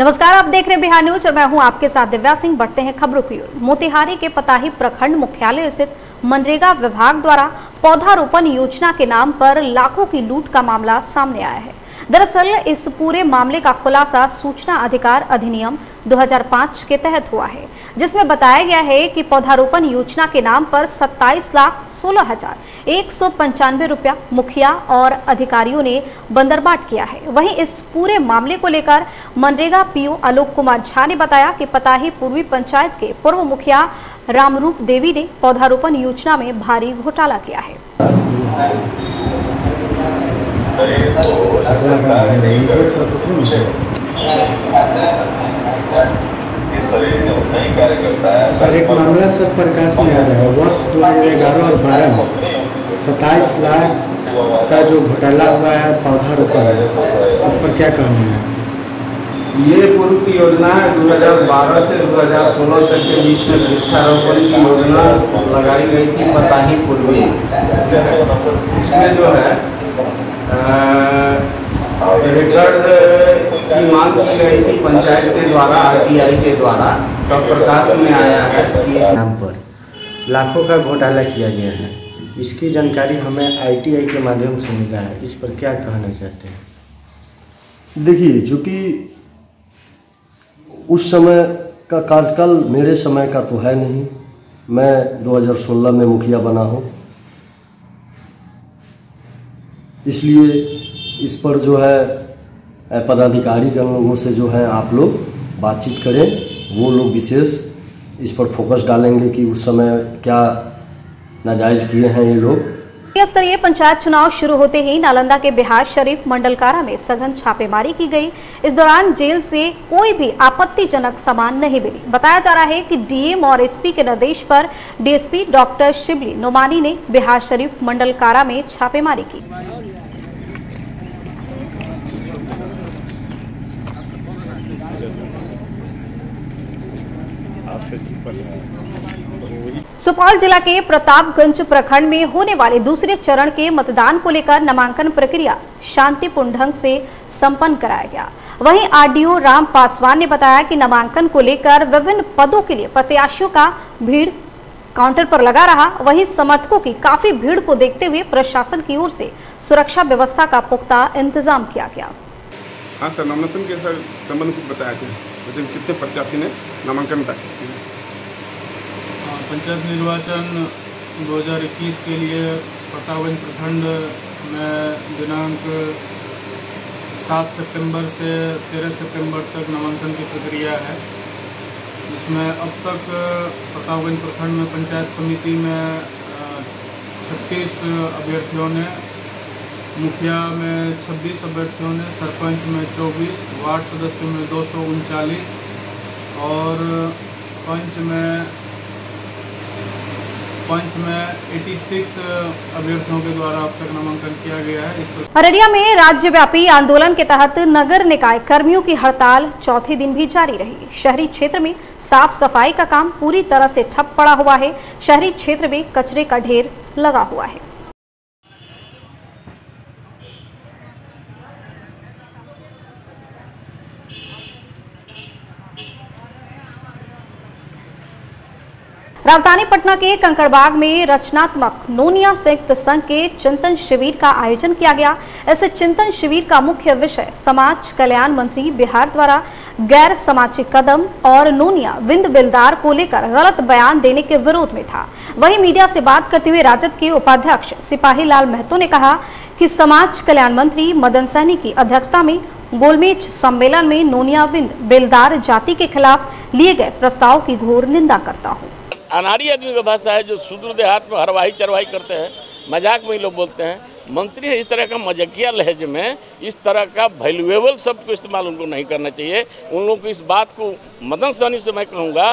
नमस्कार, आप देख रहे हैं बिहार न्यूज और मैं हूं आपके साथ दिव्या सिंह। बढ़ते हैं खबरों की ओर। मोतिहारी के पताही प्रखंड मुख्यालय स्थित मनरेगा विभाग द्वारा पौधारोपण योजना के नाम पर लाखों की लूट का मामला सामने आया है। दरअसल इस पूरे मामले का खुलासा सूचना अधिकार अधिनियम 2005 के तहत हुआ है, जिसमें बताया गया है कि पौधारोपण योजना के नाम पर 27,16,195 रुपया मुखिया और अधिकारियों ने बंदरबाट किया है। वहीं इस पूरे मामले को लेकर मनरेगा पीओ आलोक कुमार झा ने बताया कि पताही पूर्वी पंचायत के पूर्व मुखिया रामरूप देवी ने पौधारोपण योजना में भारी घोटाला किया है। एक मामला सब प्रकाश में आ रहा है। वर्ष 2011 और 2012 में 27 लाख का जो घोटाला हुआ है पौधारोपण है, उस पर क्या कहना है? ये पूर्व की योजना 2012 से 2016 तक के बीच में वृक्षारोपण की योजना लगाई गई थी पताही पूर्वी। इसमें जो है रिकॉर्ड की मांग की गई थी पंचायत के द्वारा, आईटीआई के द्वारा, तब प्रकाश में आया है कि नाम पर लाखों का घोटाला किया गया है। इसकी जानकारी हमें आईटीआई के माध्यम से मिला है। इस पर क्या कहना चाहते हैं? देखिए, चूँकि उस समय का कार्यकाल मेरे समय का तो है नहीं, मैं 2016 में मुखिया बना हूँ, इसलिए इस पर जो है पदाधिकारीगण लोगों से जो है आप लोग बातचीत करें, वो लोग विशेष इस पर फोकस डालेंगे कि उस समय क्या नाजायज़ किए हैं ये लोग। स्तरीय पंचायत चुनाव शुरू होते ही नालंदा के बिहार शरीफ मंडलकारा में सघन छापेमारी की गई। इस दौरान जेल से कोई भी आपत्तिजनक सामान नहीं मिली। बताया जा रहा है कि डीएम और एसपी के निर्देश पर डीएसपी डॉक्टर शिबली नुमानी ने बिहार शरीफ मंडलकारा में छापेमारी की। सुपौल जिला के प्रतापगंज प्रखंड में होने वाले दूसरे चरण के मतदान को लेकर नामांकन प्रक्रिया शांतिपूर्ण ढंग से संपन्न कराया गया। वहीं आरडीओ राम पासवान ने बताया कि नामांकन को लेकर विभिन्न पदों के लिए प्रत्याशियों का भीड़ काउंटर पर लगा रहा। वहीं समर्थकों की काफी भीड़ को देखते हुए प्रशासन की ओर से सुरक्षा व्यवस्था का पुख्ता इंतजाम किया गया। हाँ सर, नामांकन के संबंध में बताया कि कितने प्रत्याशी ने नामांकन पंचायत निर्वाचन 2021 के लिए प्रतापगंज प्रखंड में दिनांक 7 सितंबर से 13 सितंबर तक नामांकन की प्रक्रिया है, जिसमें अब तक प्रतापगंज प्रखंड में पंचायत समिति में 36 अभ्यर्थियों ने, मुखिया में 26 अभ्यर्थियों ने, सरपंच में 24, वार्ड सदस्यों में 239 और पंच में 86 अभ्यर्थियों के द्वारा अब तक नामांकन किया गया है। अरेरिया में राज्यव्यापी आंदोलन के तहत नगर निकाय कर्मियों की हड़ताल चौथे दिन भी जारी रही। शहरी क्षेत्र में साफ सफाई का काम पूरी तरह से ठप पड़ा हुआ है। शहरी क्षेत्र में कचरे का ढेर लगा हुआ है। राजधानी पटना के कंकड़बाग में रचनात्मक नोनिया संयुक्त संघ के चिंतन शिविर का आयोजन किया गया। इस चिंतन शिविर का मुख्य विषय समाज कल्याण मंत्री बिहार द्वारा गैर सामाजिक कदम और नोनिया विंद बिलदार को लेकर गलत बयान देने के विरोध में था। वहीं मीडिया से बात करते हुए राजद के उपाध्यक्ष सिपाही लाल महतो ने कहा कि समाज कल्याण मंत्री मदन सहनी की अध्यक्षता में गोलमेज सम्मेलन में नोनिया विंद बिलदार जाति के खिलाफ लिए गए प्रस्ताव की घोर निंदा करता हूँ। अनाड़ी आदमी की भाषा है, जो सुदूर देहात में हरवाही चरवाही करते हैं, मजाक में ही लोग बोलते हैं। मंत्री है, इस तरह का मजाकिया लहजे में इस तरह का वैल्यूएबल शब्द को इस्तेमाल उनको नहीं करना चाहिए। उन लोगों को इस बात को मदन सहनी से मैं कहूँगा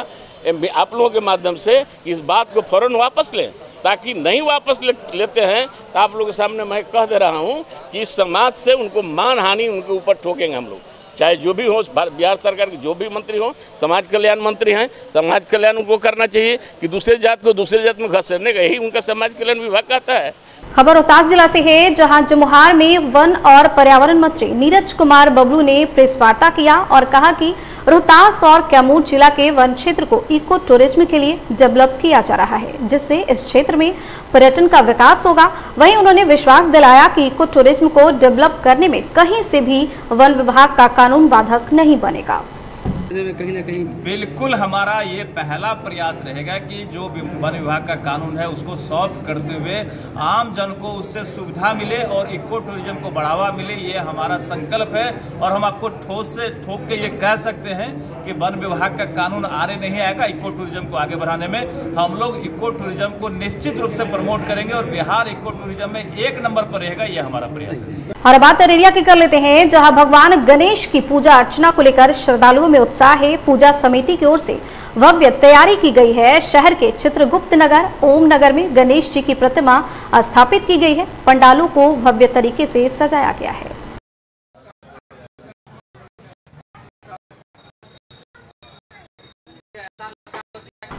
आप लोगों के माध्यम से कि इस बात को फ़ौरन वापस लें, ताकि नहीं वापस लेते हैं तो आप लोगों के सामने मैं कह दे रहा हूँ कि इस समाज से उनके ऊपर ठोकेंगे हम लोग। चाहे जो भी हो, बिहार सरकार के जो भी मंत्री हो, समाज कल्याण मंत्री हैं, समाज कल्याण उनको करना चाहिए कि दूसरे जात को दूसरे जात में घसीटने का, यही उनका समाज कल्याण विभाग कहता है। खबर रोहतास जिला से है, जहां जमुहार में वन और पर्यावरण मंत्री नीरज कुमार बबलू ने प्रेस वार्ता किया और कहा कि रोहतास और कैमूर जिला के वन क्षेत्र को इको टूरिज्म के लिए डेवलप किया जा रहा है, जिससे इस क्षेत्र में पर्यटन का विकास होगा। वहीं उन्होंने विश्वास दिलाया कि इको टूरिज्म को डेवलप करने में कहीं से भी वन विभाग का कानून बाधक नहीं बनेगा। कहीं ना कहीं बिल्कुल हमारा ये पहला प्रयास रहेगा कि जो वन विभाग का कानून है उसको सॉफ्ट करते हुए आम जन को उससे सुविधा मिले और इको टूरिज्म को बढ़ावा मिले, ये हमारा संकल्प है। और हम आपको ठोस से ठोक के ये कह सकते हैं कि वन विभाग का कानून आड़े नहीं आएगा। इको टूरिज्म को आगे बढ़ाने में हम लोग इको टूरिज्म को निश्चित रूप से प्रमोट करेंगे और बिहार इको टूरिज्म में एक नंबर पर रहेगा, ये हमारा प्रयास है। और बात अरेरिया की कर लेते हैं, जहाँ भगवान गणेश की पूजा अर्चना को लेकर श्रद्धालुओं में है। पूजा समिति की ओर से भव्य तैयारी की गई है। शहर के चित्रगुप्त नगर, ओम नगर में गणेश जी की प्रतिमा स्थापित की गई है। पंडालों को भव्य तरीके से सजाया गया है।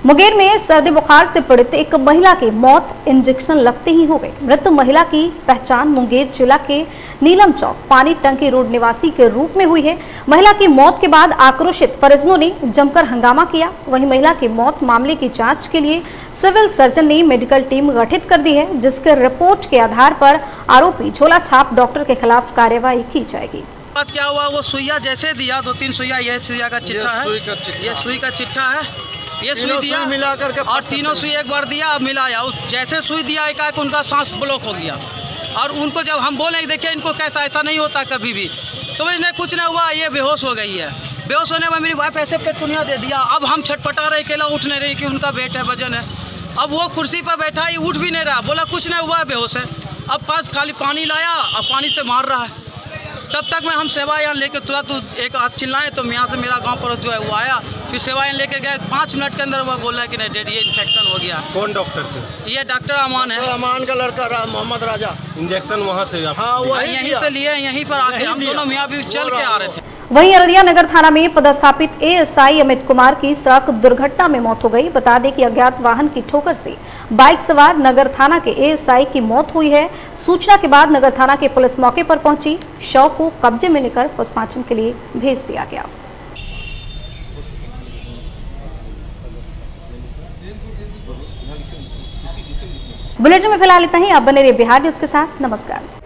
मुंगेर में सर्दी बुखार से पीड़ित एक महिला की मौत इंजेक्शन लगते ही हो गई। मृत महिला की पहचान मुंगेर जिला के नीलम चौक पानी टंकी रोड निवासी के रूप में हुई है। महिला की मौत के बाद आक्रोशित परिजनों ने जमकर हंगामा किया। वहीं महिला की मौत मामले की जांच के लिए सिविल सर्जन ने मेडिकल टीम गठित कर दी है, जिसके रिपोर्ट के आधार पर आरोपी झोला छाप डॉक्टर के खिलाफ कार्रवाई की जाएगी। बात क्या हुआ, वो सुइया जैसे दिया, 2-3 सुइया, यह सुइया का चिट्ठा है, ये सुई का चिट्ठा है, ये सुई दिया मिला करके और तीनों सुई एक बार दिया और मिलाया। जैसे सुई दिया एकाएक उनका सांस ब्लॉक हो गया और उनको जब हम बोले देखिए इनको कैसा, ऐसा नहीं होता कभी भी, तो इसने कुछ ना हुआ, ये बेहोश हो गई है। बेहोश होने में मेरी वाइफ ऐसे पेटकुनिया दे दिया। अब हम छटपटा रहे, अकेला उठ नहीं रही कि उनका वेट है, वजन है। अब वो कुर्सी पर बैठा ही उठ भी नहीं रहा, बोला कुछ नहीं हुआ, बेहोश है। अब पास खाली पानी लाया और पानी से मार रहा है। तब तक मैं हम सेवायान लेके तुरंत एक हाथ चिल्लाए तो यहाँ से मेरा गांव पड़ोस जो है वो आया, फिर सेवायान लेके गए। 5 मिनट के अंदर वो बोला कि नहीं डेड, ये इन्फेक्शन हो गया। कौन डॉक्टर थे? ये डॉक्टर अमान है, अमान का लड़का मोहम्मद राजा। इंजेक्शन वहाँ से? हाँ, यहीं से लिए, यहीं पर आके हम दोनों यहाँ भी चल के आ रहे थे। वहीं अरेरिया नगर थाना में पदस्थापित एएसआई अमित कुमार की सड़क दुर्घटना में मौत हो गई। बता दें कि अज्ञात वाहन की ठोकर से बाइक सवार नगर थाना के एएसआई की मौत हुई है। सूचना के बाद नगर थाना की पुलिस मौके पर पहुंची, शव को कब्जे में लेकर पोस्टमार्टम के लिए भेज दिया गया। बुलेटिन में फिलहाल इतना ही। आप बने रहिए बिहार न्यूज के साथ। नमस्कार।